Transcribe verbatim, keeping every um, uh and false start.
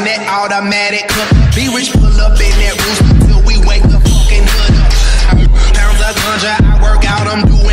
in that automatic. Be rich, pull up in that roof till we wake the fucking hood up. Pounds of ganja, I work out, I'm doing